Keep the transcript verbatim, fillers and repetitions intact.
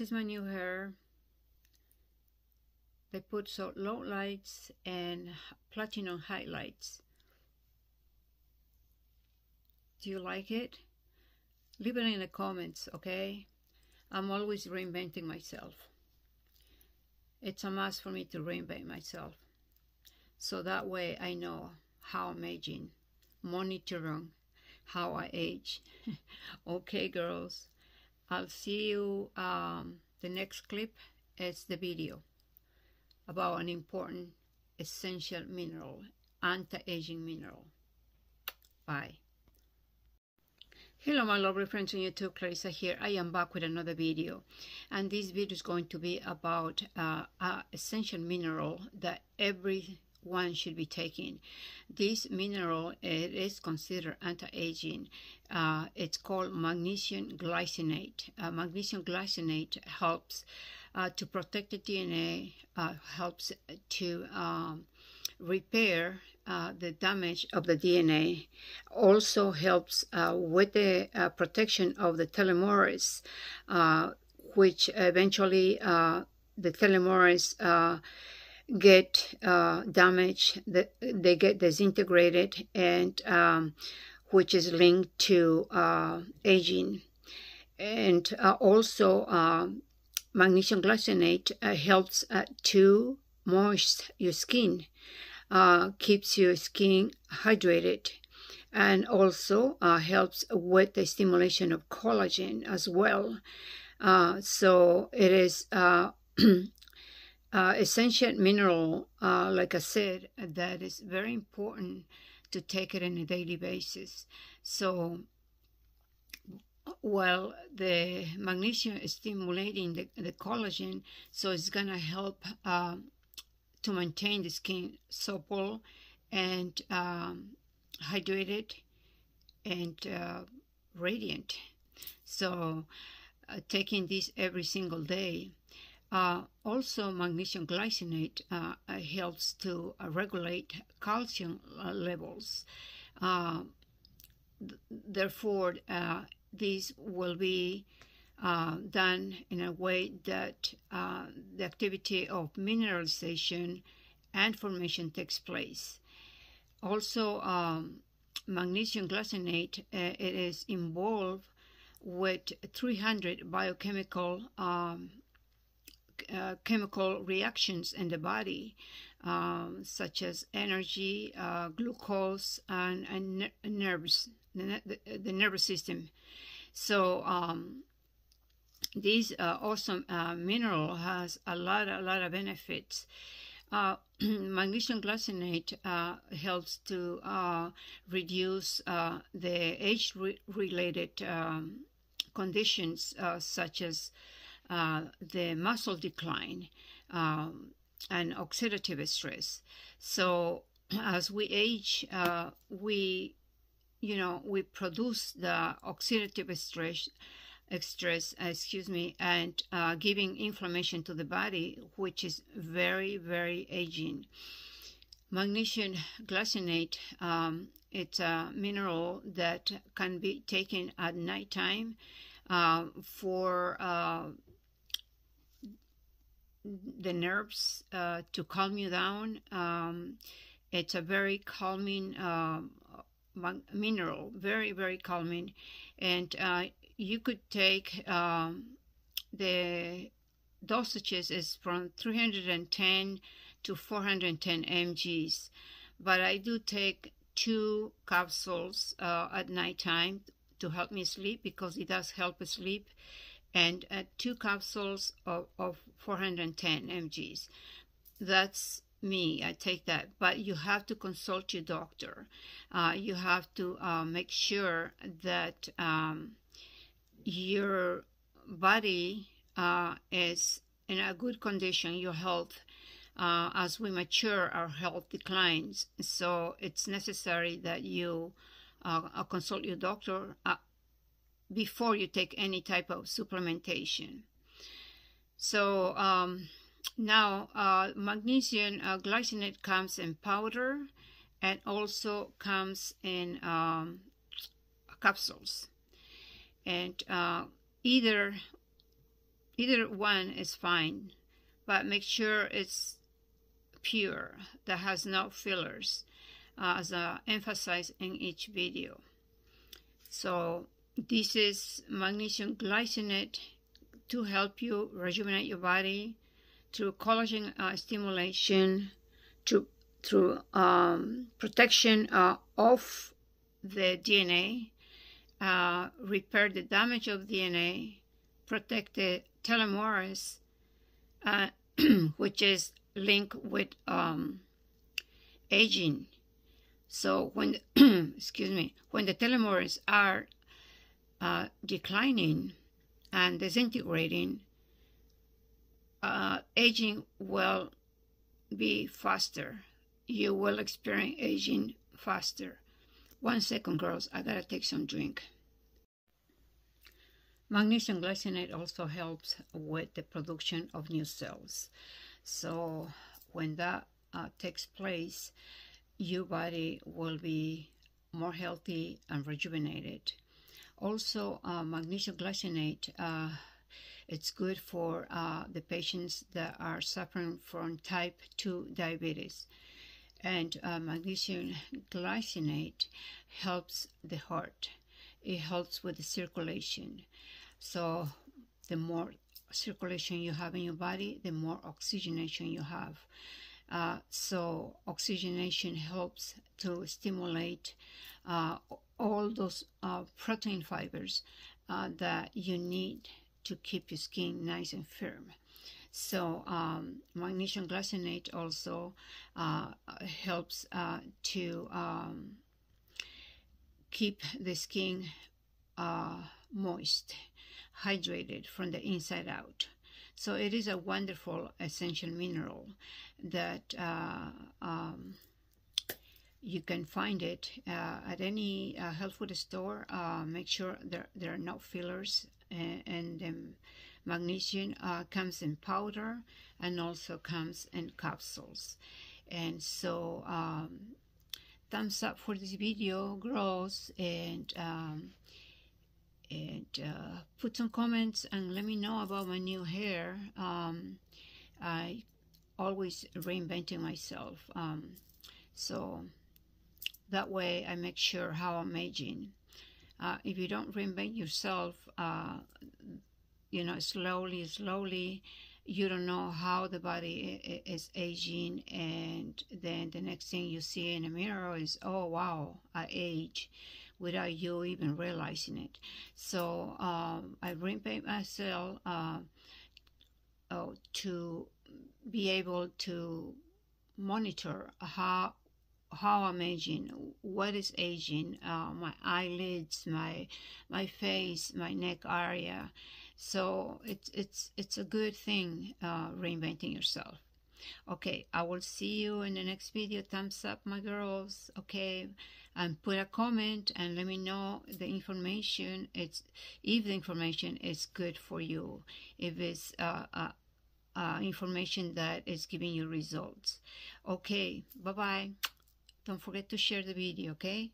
This is my new hair. They put so low lights and platinum highlights. Do you like it? Leave it in the comments, okay? I'm always reinventing myself. It's a must for me to reinvent myself. So that way I know how I'm aging, monitoring how I age. Okay, girls. I'll see you um, the next clip is the video about an important essential mineral, anti-aging mineral. Bye. Hello my lovely friends on YouTube, Clarissa here. I am back with another video, and this video is going to be about uh, an essential mineral that everyone should be taking. This mineral, it is considered anti-aging. Uh, it's called magnesium glycinate. Uh, magnesium glycinate helps uh, to protect the D N A, uh, helps to um, repair uh, the damage of the D N A, also helps uh, with the uh, protection of the telomeres, uh, which eventually uh, the telomeres uh, get uh, damaged, they get disintegrated, and um, which is linked to uh, aging. And uh, also uh, magnesium glycinate uh, helps uh, to moist your skin, uh, keeps your skin hydrated, and also uh, helps with the stimulation of collagen as well. Uh, so it is uh, uh, essential mineral, uh, like I said, that is very important to take it on a daily basis. So well, the magnesium is stimulating the, the collagen, so it's gonna help uh, to maintain the skin supple and um, hydrated and uh, radiant. So uh, taking this every single day. Uh, also, magnesium glycinate uh, helps to uh, regulate calcium uh, levels. Uh, th therefore, uh, these will be uh, done in a way that uh, the activity of mineralization and formation takes place. Also, um, magnesium glycinate, uh, it is involved with three hundred biochemical um, Uh, chemical reactions in the body, um, such as energy, uh, glucose, and, and ner nerves, the, the, the nervous system. So um, this uh, awesome uh, mineral has a lot, a lot of benefits. Uh, magnesium glycinate uh, helps to uh, reduce uh, the age-related um, conditions, uh, such as Uh, the muscle decline um, and oxidative stress. So as we age, uh, we, you know, we produce the oxidative stress, stress, excuse me, and uh, giving inflammation to the body, which is very, very aging. Magnesium glycinate, um, it's a mineral that can be taken at nighttime uh, for uh, the nerves, uh, to calm you down. Um, it's a very calming uh, mineral, very, very calming. And uh, you could take um, the dosages is from three hundred ten to four hundred ten mgs, but I do take two capsules uh, at nighttime to help me sleep, because it does help sleep, and uh, two capsules of, of four hundred ten mgs. That's me, I take that. But you have to consult your doctor. Uh, you have to uh, make sure that um, your body uh, is in a good condition, your health. Uh, as we mature, our health declines. So it's necessary that you uh, consult your doctor uh, before you take any type of supplementation. So um, now uh, magnesium uh, glycinate comes in powder, and also comes in um, capsules. And uh, either Either one is fine, but make sure it's pure, that has no fillers, uh, as I emphasize in each video. So this is magnesium glycinate to help you rejuvenate your body through collagen uh, stimulation, to, through um, protection uh, of the D N A, uh, repair the damage of D N A, protect the telomeres, uh, which is linked with um, aging. So when, excuse me, when the telomeres are uh, declining and disintegrating, uh, aging will be faster. You will experience aging faster. One second, girls, I gotta take some drink. Magnesium glycinate also helps with the production of new cells. So when that uh, takes place, your body will be more healthy and rejuvenated. Also, uh, magnesium glycinate, uh, it's good for uh, the patients that are suffering from type two diabetes. And uh, magnesium glycinate helps the heart. It helps with the circulation. So the more circulation you have in your body, the more oxygenation you have. Uh, so oxygenation helps to stimulate uh, all those uh, protein fibers uh, that you need to keep your skin nice and firm. So um, magnesium glycinate also uh, helps uh, to um, keep the skin uh, moist, hydrated from the inside out. So it is a wonderful essential mineral that uh, um, you can find it uh, at any uh, health food store. Uh, make sure there, there are no fillers, and, and um, magnesium uh, comes in powder and also comes in capsules. And so um, thumbs up for this video, girls, and um, and uh, put some comments and let me know about my new hair. um, I always reinventing myself, um, so that way I make sure how I'm aging. Uh, if you don't reinvent yourself, uh, you know, slowly slowly you don't know how the body is aging, and then the next thing you see in the mirror is, oh wow, I age, without you even realizing it. So um, I reinvent myself uh, oh, to be able to monitor how how I'm aging, what is aging, uh, my eyelids, my my face, my neck area. So it's it's it's a good thing, uh, reinventing yourself. Okay, I will see you in the next video. Thumbs up, my girls. Okay, and put a comment and let me know the information. It's if the information is good for you, if it's uh, uh, uh, information that is giving you results. Okay, bye bye. Don't forget to share the video. Okay.